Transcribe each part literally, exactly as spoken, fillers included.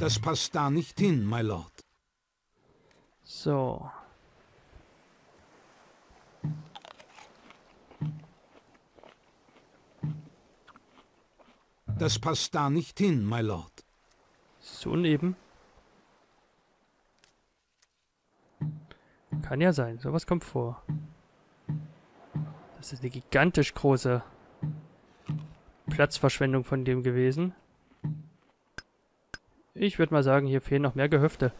Das passt da nicht hin, my Lord. So. Das passt da nicht hin, my Lord. So neben. Kann ja sein, sowas kommt vor. Das ist eine gigantisch große Platzverschwendung von dem gewesen. Ich würde mal sagen, hier fehlen noch mehr Gehöfte.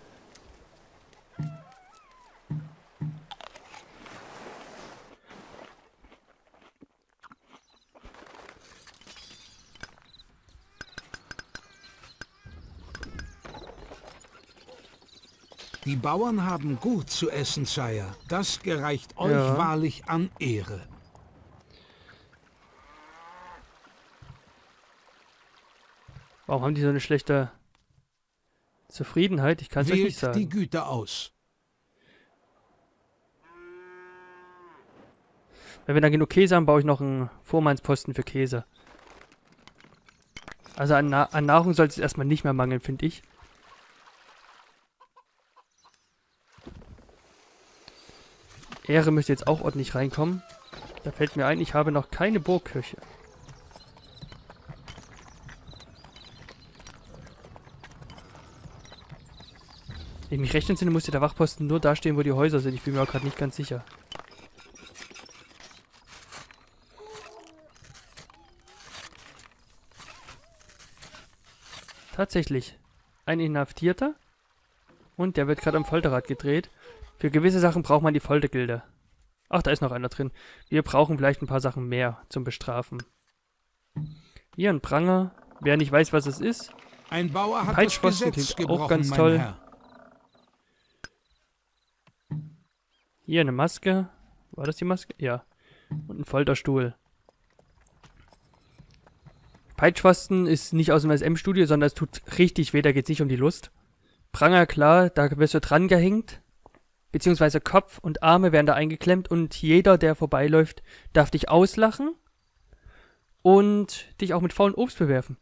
Die Bauern haben gut zu essen, Sire. Das gereicht euch ja wahrlich an Ehre. Warum haben die so eine schlechte Zufriedenheit? Ich kann es euch nicht sagen. Wählt die Güter aus. Wenn wir dann genug Käse haben, baue ich noch einen Vormannsposten für Käse. Also an, Na an Nahrung sollte es erstmal nicht mehr mangeln, finde ich. Ehre müsste jetzt auch ordentlich reinkommen. Da fällt mir ein, ich habe noch keine Burgkirche. Wenn ich mich recht entsinne, muss der Wachposten nur da stehen, wo die Häuser sind. Ich bin mir auch gerade nicht ganz sicher. Tatsächlich. Ein Inhaftierter. Und der wird gerade am Folterrad gedreht. Für gewisse Sachen braucht man die Foltergilde. Ach, da ist noch einer drin. Wir brauchen vielleicht ein paar Sachen mehr zum Bestrafen. Hier ein Pranger. Wer nicht weiß, was es ist. Ein Bauer hat das Gesetz gebrochen, auch ganz toll. Mein Herr. Hier eine Maske. War das die Maske? Ja. Und ein Folterstuhl. Peitschfasten ist nicht aus dem S M-Studio, sondern es tut richtig weh, da geht es nicht um die Lust. Pranger, klar, da wirst du dran gehängt. Beziehungsweise Kopf und Arme werden da eingeklemmt und jeder, der vorbeiläuft, darf dich auslachen und dich auch mit faulen Obst bewerfen.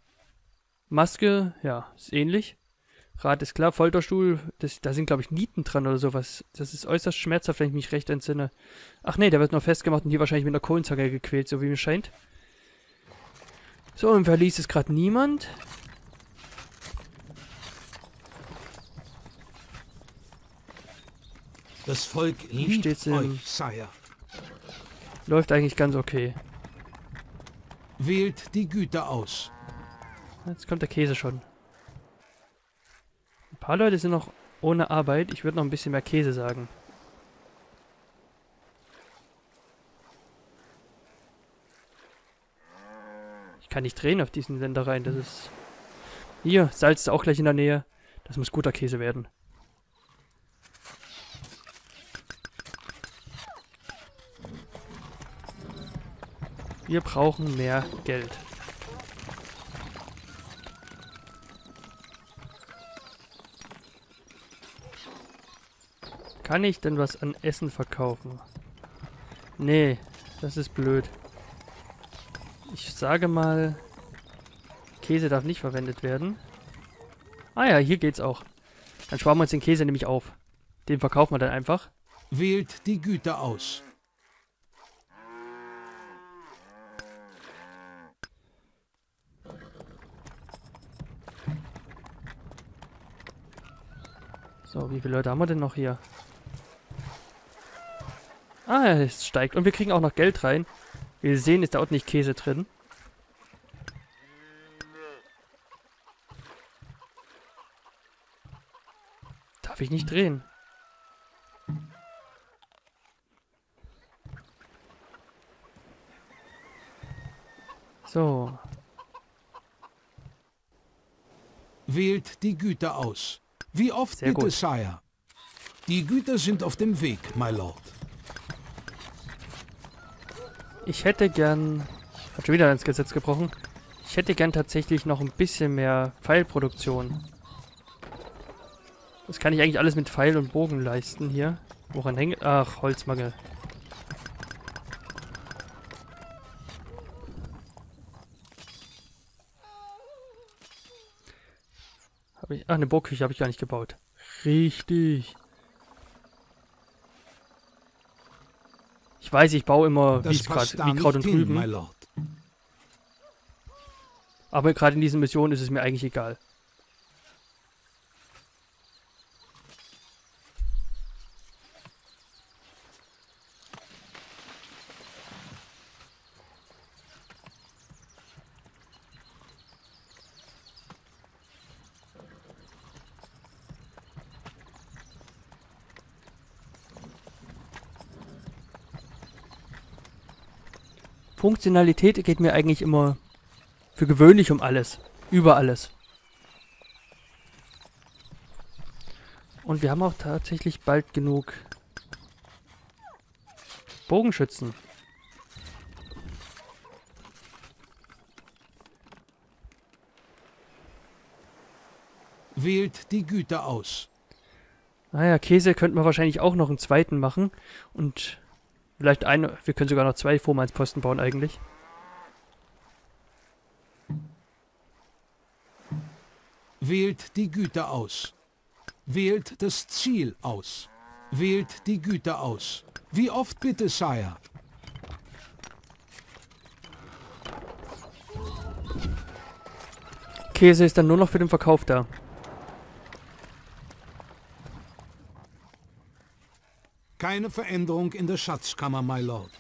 Maske, ja, ist ähnlich. Rad ist klar, Folterstuhl, das, da sind glaube ich Nieten dran oder sowas. Das ist äußerst schmerzhaft, wenn ich mich recht entsinne. Ach nee, der wird nur festgemacht und hier wahrscheinlich mit einer Kohlenzange gequält, so wie mir scheint. So, im Verlies ist gerade niemand. Das Volk liebt euch, Sire. Läuft eigentlich ganz okay. Wählt die Güter aus. Jetzt kommt der Käse schon. Ein paar Leute sind noch ohne Arbeit. Ich würde noch ein bisschen mehr Käse sagen. Ich kann nicht drehen auf diesen Sender rein. Das ist... Hier, Salz ist auch gleich in der Nähe. Das muss guter Käse werden. Wir brauchen mehr Geld. Kann ich denn was an Essen verkaufen? Nee, das ist blöd. Ich sage mal, Käse darf nicht verwendet werden. Ah ja, hier geht's auch. Dann sparen wir uns den Käse nämlich auf. Den verkaufen wir dann einfach. Wählt die Güter aus. So, wie viele Leute haben wir denn noch hier? Ah, es steigt. Und wir kriegen auch noch Geld rein. Wie wir sehen, ist da ordentlich Käse drin. Darf ich nicht drehen? So. Wählt die Güter aus. Wie oft Sehr bitte, gut. Sire? Die Güter sind auf dem Weg, my Lord. Ich hätte gern... Hat schon wieder ins Gesetz gebrochen. Ich hätte gern tatsächlich noch ein bisschen mehr Pfeilproduktion. Das kann ich eigentlich alles mit Pfeil und Bogen leisten hier. Woran hängt... Ach, Holzmangel. Hab ich, ach, eine Burgküche habe ich gar nicht gebaut. Richtig. Ich weiß, ich baue immer wie Kraut und Rüben. Aber gerade in diesen Missionen ist es mir eigentlich egal. Funktionalität geht mir eigentlich immer für gewöhnlich um alles. Über alles. Und wir haben auch tatsächlich bald genug Bogenschützen. Wählt die Güter aus. Naja, Käse könnten wir wahrscheinlich auch noch einen zweiten machen. Und vielleicht eine, wir können sogar noch zwei Vormannsposten bauen eigentlich. Wählt die Güter aus. Wählt das Ziel aus. Wählt die Güter aus. Wie oft bitte, Sire? Käse ist dann nur noch für den Verkauf da. Keine Veränderung in der Schatzkammer, my Lord.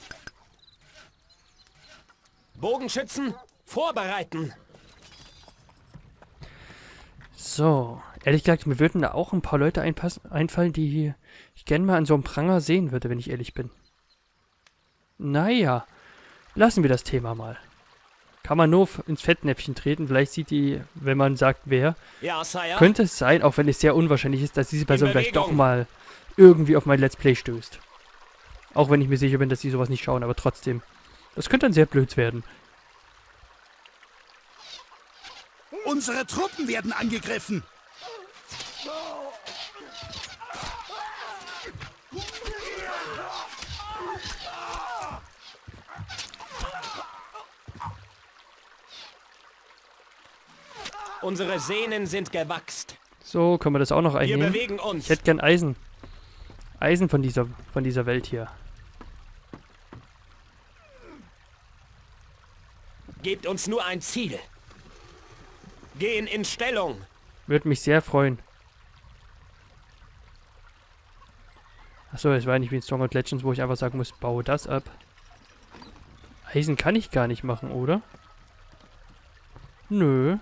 Bogenschützen, vorbereiten! So, ehrlich gesagt, mir würden da auch ein paar Leute einfallen, die ich gerne mal an so einem Pranger sehen würde, wenn ich ehrlich bin. Naja, lassen wir das Thema mal. Kann man nur ins Fettnäpfchen treten, vielleicht sieht die, wenn man sagt, wer. Ja, Sire. Könnte es sein, auch wenn es sehr unwahrscheinlich ist, dass diese Person vielleicht doch mal irgendwie auf mein Let's Play stößt. Auch wenn ich mir sicher bin, dass die sowas nicht schauen, aber trotzdem. Das könnte dann sehr blöd werden. Unsere Truppen werden angegriffen. Unsere Sehnen sind gewachst. So, können wir das auch noch einnehmen? Wir bewegen uns. Ich hätte gern Eisen. Eisen von dieser, von dieser Welt hier. Gebt uns nur ein Ziel. Gehen in Stellung. Würde mich sehr freuen. Achso, es war nicht wie in Stronghold Legends, wo ich einfach sagen muss, baue das ab. Eisen kann ich gar nicht machen, oder? Nö.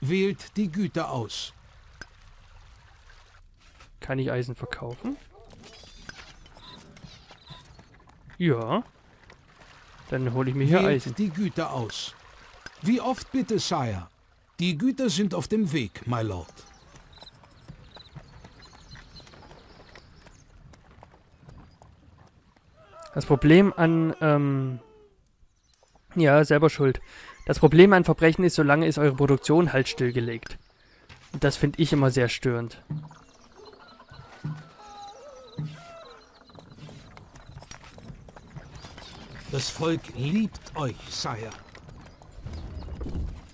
Wählt die Güter aus. Kann ich Eisen verkaufen? Ja. Dann hole ich mir hier Eisen. Die Güter aus. Wie oft bitte, Sire? Die Güter sind auf dem Weg, my Lord. Das Problem an, ähm... ja, selber schuld. Das Problem an Verbrechen ist, solange ist eure Produktion halt stillgelegt. Und das finde ich immer sehr störend. Das Volk liebt euch, Sire.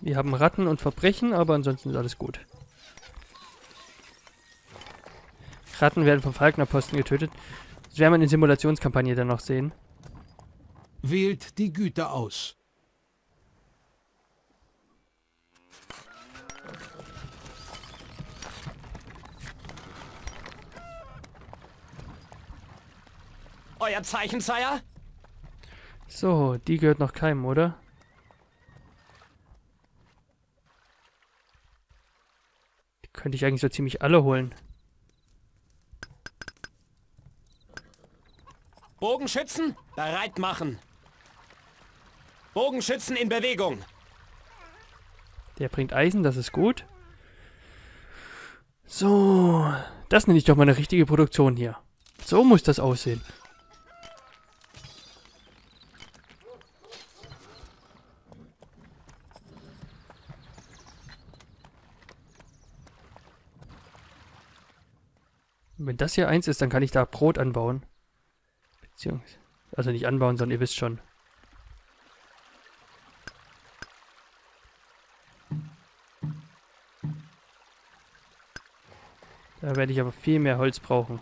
Wir haben Ratten und Verbrechen, aber ansonsten ist alles gut. Ratten werden vom Falknerposten getötet. Das werden wir in der Simulationskampagne dann noch sehen. Wählt die Güter aus. Euer Zeichen, Sire? So, die gehört noch keinem, oder? Die könnte ich eigentlich so ziemlich alle holen. Bogenschützen, bereit machen. Bogenschützen in Bewegung. Der bringt Eisen, das ist gut. So, das nenne ich doch mal eine richtige Produktion hier. So muss das aussehen. Wenn das hier eins ist, dann kann ich da Brot anbauen. Beziehungsweise, also nicht anbauen, sondern ihr wisst schon. Da werde ich aber viel mehr Holz brauchen.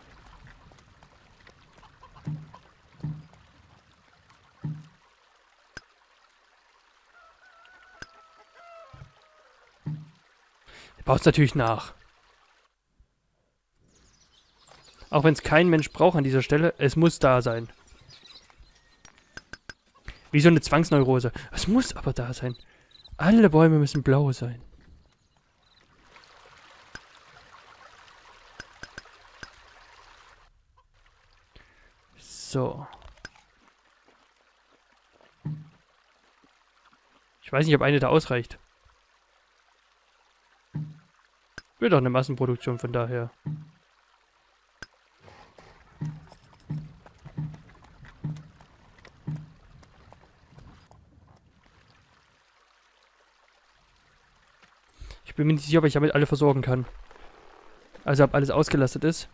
Der baut es natürlich nach. Auch wenn es kein Mensch braucht an dieser Stelle, es muss da sein. Wie so eine Zwangsneurose. Es muss aber da sein. Alle Bäume müssen blau sein. So. Ich weiß nicht, ob eine da ausreicht. Wird doch eine Massenproduktion von daher. Ich bin mir nicht sicher, ob ich damit alle versorgen kann. Also, ob alles ausgelastet ist.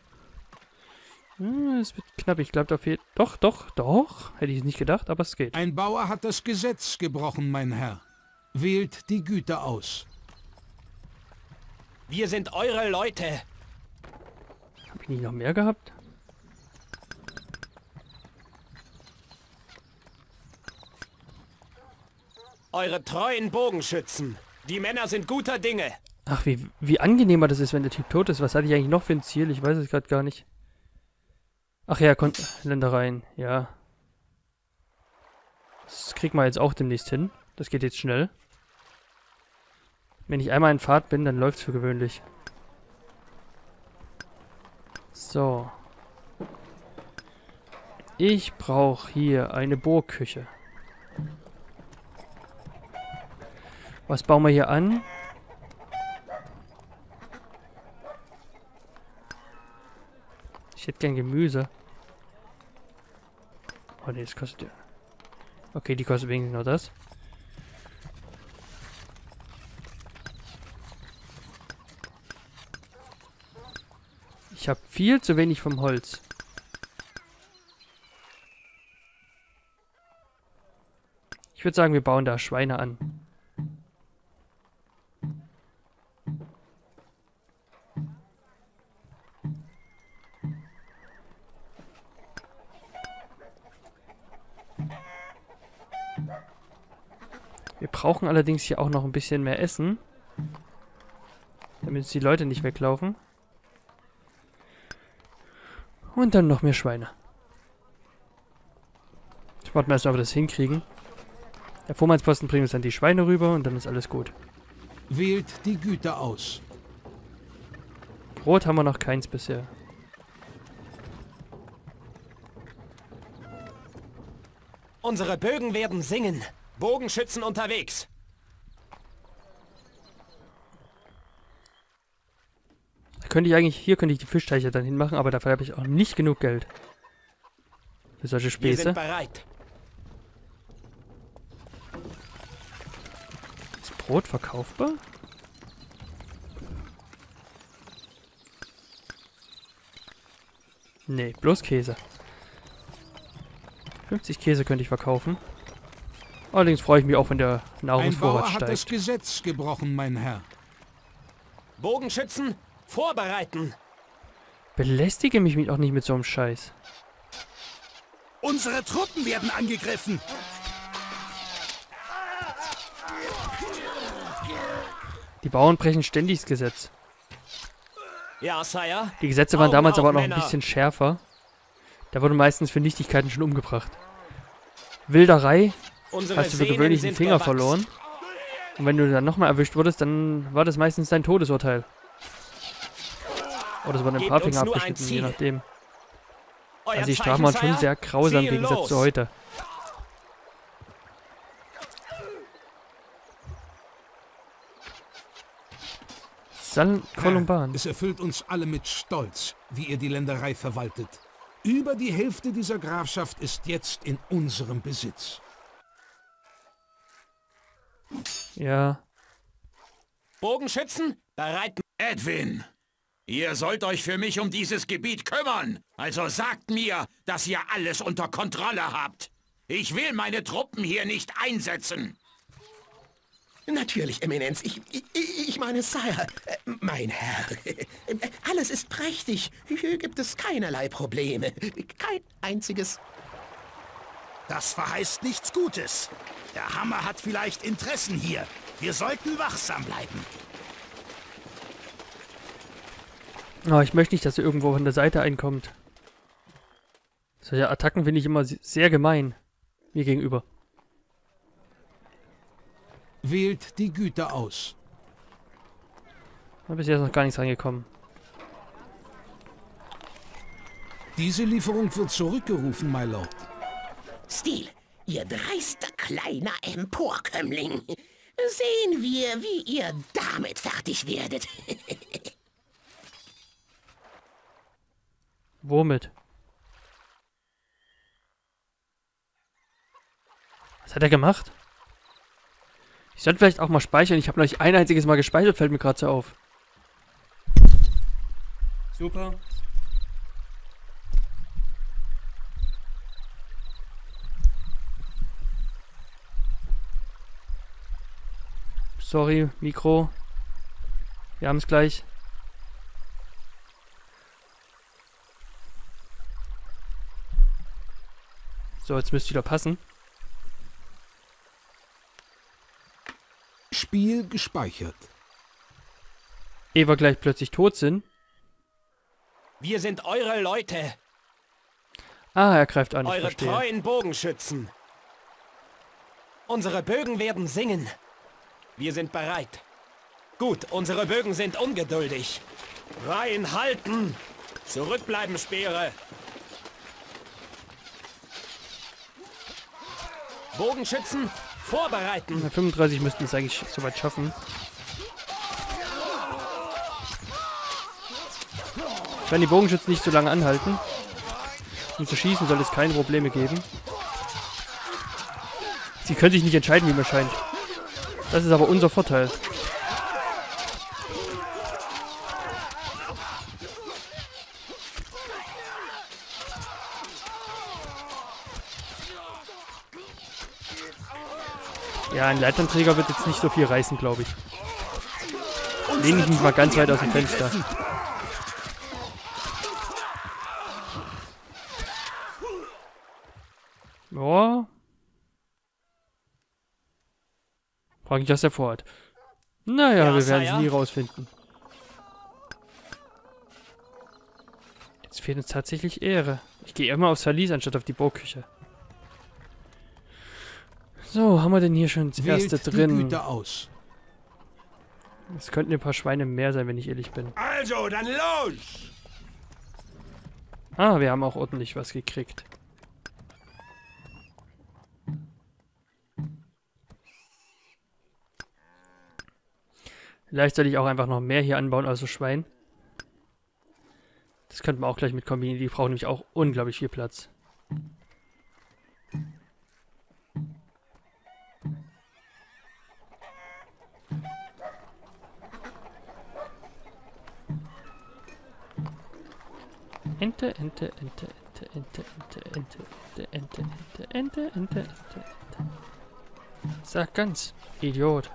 Hm, es wird knapp. Ich glaube, da fehlt... Doch, doch, doch. Hätte ich es nicht gedacht, aber es geht. Ein Bauer hat das Gesetz gebrochen, mein Herr. Wählt die Güter aus. Wir sind eure Leute. Hab ich nicht noch mehr gehabt? Eure treuen Bogenschützen. Die Männer sind guter Dinge. Ach, wie, wie angenehmer das ist, wenn der Typ tot ist. Was hatte ich eigentlich noch für ein Ziel? Ich weiß es gerade gar nicht. Ach ja, Ländereien, ja. Das kriegt man jetzt auch demnächst hin. Das geht jetzt schnell. Wenn ich einmal in Fahrt bin, dann läuft es für gewöhnlich. So. Ich brauche hier eine Burgküche. Was bauen wir hier an? Ich hätte gern Gemüse. Oh ne, das kostet ja... Okay, die kostet wenigstens nur das. Ich habe viel zu wenig vom Holz. Ich würde sagen, wir bauen da Schweine an. Wir brauchen allerdings hier auch noch ein bisschen mehr Essen, damit uns die Leute nicht weglaufen. Und dann noch mehr Schweine. Ich warte mal erst, ob wir das hinkriegen. Der Vormannsposten bringt uns dann die Schweine rüber und dann ist alles gut. Wählt die Güter aus. Brot haben wir noch keins bisher. Unsere Bögen werden singen. Bogenschützen unterwegs. Da könnte ich eigentlich, hier könnte ich die Fischteiche dann hinmachen, aber dafür habe ich auch nicht genug Geld. Für solche Späße. Wir sind bereit. Ist Brot verkaufbar? Nee, bloß Käse. fünfzig Käse könnte ich verkaufen. Allerdings freue ich mich auch, wenn der Nahrungsvorrat steigt. Ein Bauer hat das Gesetz gebrochen, mein Herr. Bogenschützen, vorbereiten. Belästige mich auch nicht mit so einem Scheiß. Unsere Truppen werden angegriffen. Die Bauern brechen ständig das Gesetz. Ja, Sire. Die Gesetze waren damals aber noch ein bisschen schärfer. Da wurden meistens für Nichtigkeiten schon umgebracht. Wilderei. Hast du für gewöhnlich den Finger verloren. Und wenn du dann nochmal erwischt wurdest, dann war das meistens dein Todesurteil. Oder es wurden ein paar Finger abgeschnitten, je nachdem. Also die Strafen waren schon sehr grausam im Gegensatz zu heute. San Kolumban. Es erfüllt uns alle mit Stolz, wie ihr die Länderei verwaltet. Über die Hälfte dieser Grafschaft ist jetzt in unserem Besitz. Ja. Bogenschützen, bereit. Edwin, ihr sollt euch für mich um dieses Gebiet kümmern. Also sagt mir, dass ihr alles unter Kontrolle habt. Ich will meine Truppen hier nicht einsetzen. Natürlich, Eminenz. Ich, ich, ich meine, Sire, äh, mein Herr. Alles ist prächtig. Hier gibt es keinerlei Probleme. Kein einziges. Das verheißt nichts Gutes. Der Hammer hat vielleicht Interessen hier. Wir sollten wachsam bleiben. Oh, ich möchte nicht, dass er irgendwo von der Seite einkommt. Solche Attacken finde ich immer sehr gemein. Mir gegenüber. Wählt die Güter aus. Bisher ist noch gar nichts reingekommen. Diese Lieferung wird zurückgerufen, my Lord. Stil, ihr dreister kleiner Emporkömmling. Sehen wir, wie ihr damit fertig werdet. Womit? Was hat er gemacht? Ich sollte vielleicht auch mal speichern. Ich habe noch nicht ein einziges Mal gespeichert, fällt mir gerade so auf. Super. Sorry, Mikro. Wir haben es gleich. So, jetzt müsste wieder passen. Spiel gespeichert. Ehe wir gleich plötzlich tot sind. Wir sind eure Leute. Ah, er greift an. Eure treuen Bogenschützen. Unsere Bögen werden singen. Wir sind bereit. Gut, unsere Bögen sind ungeduldig. Reihen halten. Zurückbleiben, Speere. Bogenschützen vorbereiten. fünfunddreißig müssten es eigentlich soweit schaffen. Wenn die Bogenschützen nicht so lange anhalten, um zu schießen, soll es keine Probleme geben. Sie können sich nicht entscheiden, wie mir scheint. Das ist aber unser Vorteil. Ja, ein Leitanträger wird jetzt nicht so viel reißen, glaube ich. Lehne ich mich mal ganz weit aus dem Fenster. Ja. Frag mich, was er vorhat. Naja, ja, wir werden es nie rausfinden. Jetzt fehlt uns tatsächlich Ehre. Ich gehe immer aufs Verlies anstatt auf die Burgküche. So, haben wir denn hier schon das erste drin? Es könnten ein paar Schweine mehr sein, wenn ich ehrlich bin. Also, dann los! Ah, wir haben auch ordentlich was gekriegt. Vielleicht soll ich auch einfach noch mehr hier anbauen, also Schwein. Das könnten wir auch gleich mit kombinieren. Die brauchen nämlich auch unglaublich viel Platz. Ente, Ente, Ente, Ente, Ente, Ente, Ente, Ente, Ente, Ente, Ente, Ente, Ente. Sag ganz, Idiot.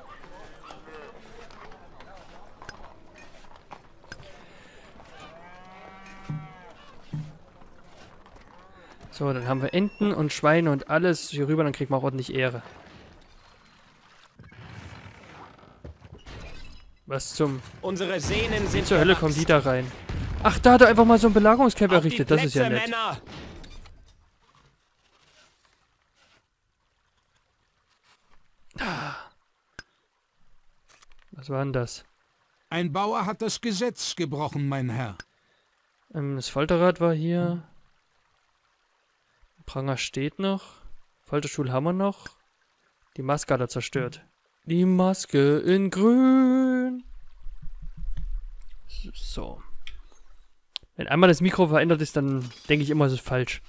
So, dann haben wir Enten und Schweine und alles hier rüber, dann kriegt man auch ordentlich Ehre. Was zum... Unsere Sehnen sind zur Hölle kommen die da rein. Ach, da hat er einfach mal so ein Belagerungscamp errichtet. Das ist ja nett. Männer. Was war denn das? Ein Bauer hat das Gesetz gebrochen, mein Herr. Ähm, das Folterrad war hier. Pranger steht noch. Folterstuhl haben wir noch. Die Maske hat er zerstört. Die Maske in grün. So. Wenn einmal das Mikro verändert ist, dann denke ich immer, es ist falsch.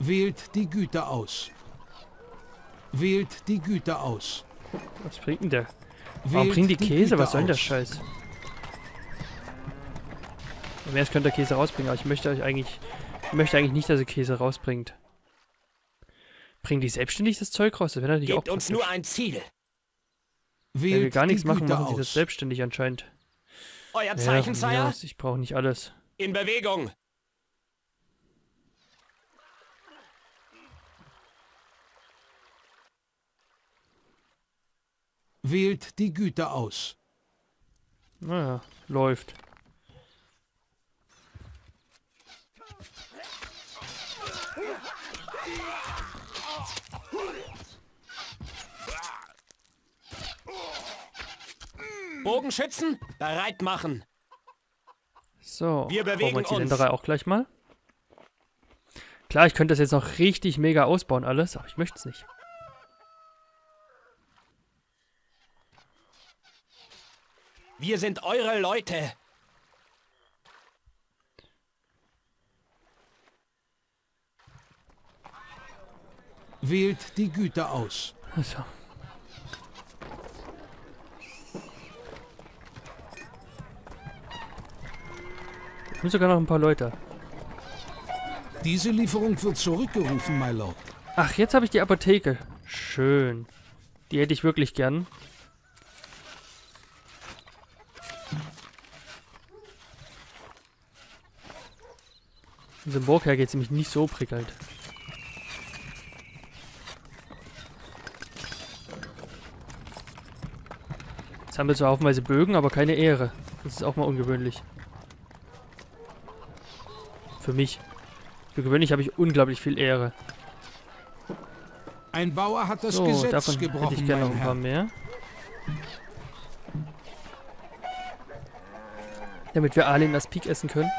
Wählt die Güter aus. Wählt die Güter aus. Was bringt denn der? Warum bringt die Käse? Was soll denn der Scheiß? Und jetzt könnt ihr Käse rausbringen, aber ich möchte euch eigentlich Ich möchte eigentlich nicht, dass er Käse rausbringt. Bringen die selbstständig das Zeug raus? Das wäre natürlich auch praktisch. Gebt uns nur ein Ziel. Wenn wir gar nichts machen, machen sie das selbstständig anscheinend. Euer Zeichen, Sire? Ich brauche nicht alles. In Bewegung. Wählt die Güter aus. Naja, läuft. Bogenschützen, bereit machen. So, wir bewegen wir uns. Die Länderei auch gleich mal. Klar, ich könnte das jetzt noch richtig mega ausbauen alles, aber ich möchte es nicht. Wir sind eure Leute. Wählt die Güter aus. Also. Ich bin sogar noch ein paar Leute. Diese Lieferung wird zurückgerufen, my Lord. Ach, jetzt habe ich die Apotheke. Schön. Die hätte ich wirklich gern. Unser Burg her geht es nämlich nicht so prickelnd. Jetzt haben wir zwar haufenweise Bögen, aber keine Ehre. Das ist auch mal ungewöhnlich. Für mich. Für gewöhnlich habe ich unglaublich viel Ehre. Ein Bauer hat das so, Gesetz davon gebrochen, hätte ich gerne noch ein paar mehr. Damit wir Arlen das Pik essen können.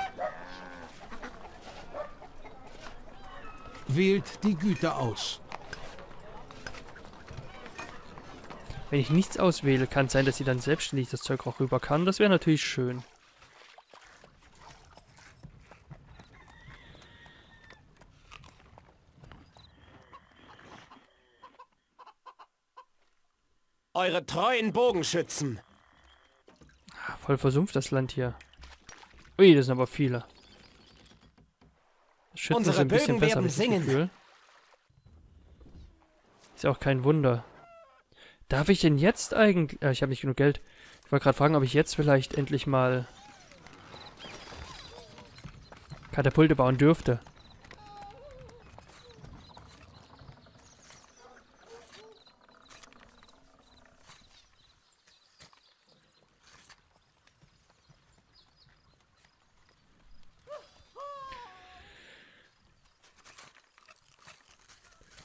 Wählt die Güter aus. Wenn ich nichts auswähle, kann es sein, dass sie dann selbstständig das Zeug auch rüber kann. Das wäre natürlich schön. Eure treuen Bogenschützen. Voll versumpft das Land hier. Ui, das sind aber viele. Schützen unsere sind ein bisschen Bögen besser, werden singen. Ist ja auch kein Wunder. Darf ich denn jetzt eigentlich... Äh, ich habe nicht genug Geld. Ich wollte gerade fragen, ob ich jetzt vielleicht endlich mal Katapulte bauen dürfte.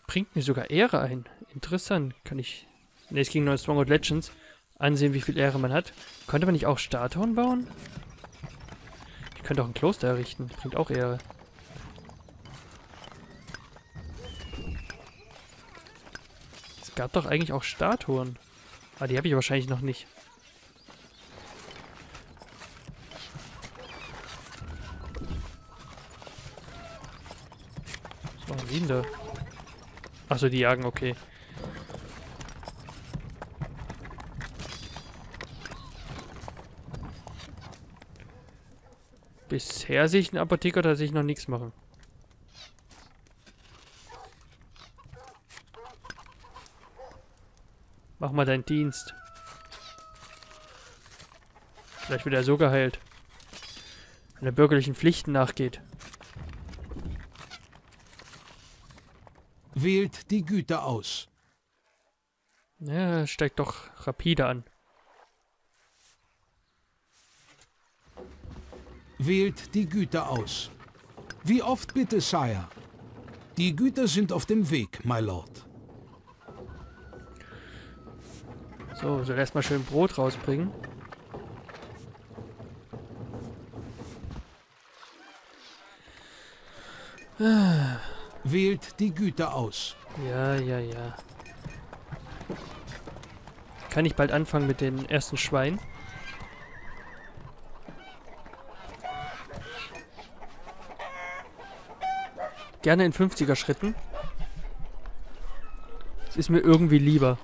Bringt mir sogar Ehre ein. Interessant. Kann ich... Ne, es ging nur in Stronghold Legends. Ansehen, wie viel Ehre man hat. Könnte man nicht auch Statuen bauen? Ich könnte auch ein Kloster errichten. Bringt auch Ehre. Es gab doch eigentlich auch Statuen. Aber die habe ich wahrscheinlich noch nicht. Was machen die denn da? Achso, die jagen, okay. Bisher sehe ich einen Apotheker tatsächlich noch nichts machen. Mach mal deinen Dienst. Vielleicht wird er so geheilt. Wenn er bürgerlichen Pflichten nachgeht. Wählt die Güter aus. Ja, steigt doch rapide an. Wählt die Güter aus. Wie oft bitte, Sire? Die Güter sind auf dem Weg, my Lord. So, soll erstmal schön Brot rausbringen. Ah. Wählt die Güter aus. Ja, ja, ja. Kann ich bald anfangen mit den ersten Schweinen? Gerne in fünfziger Schritten. Das ist mir irgendwie lieber.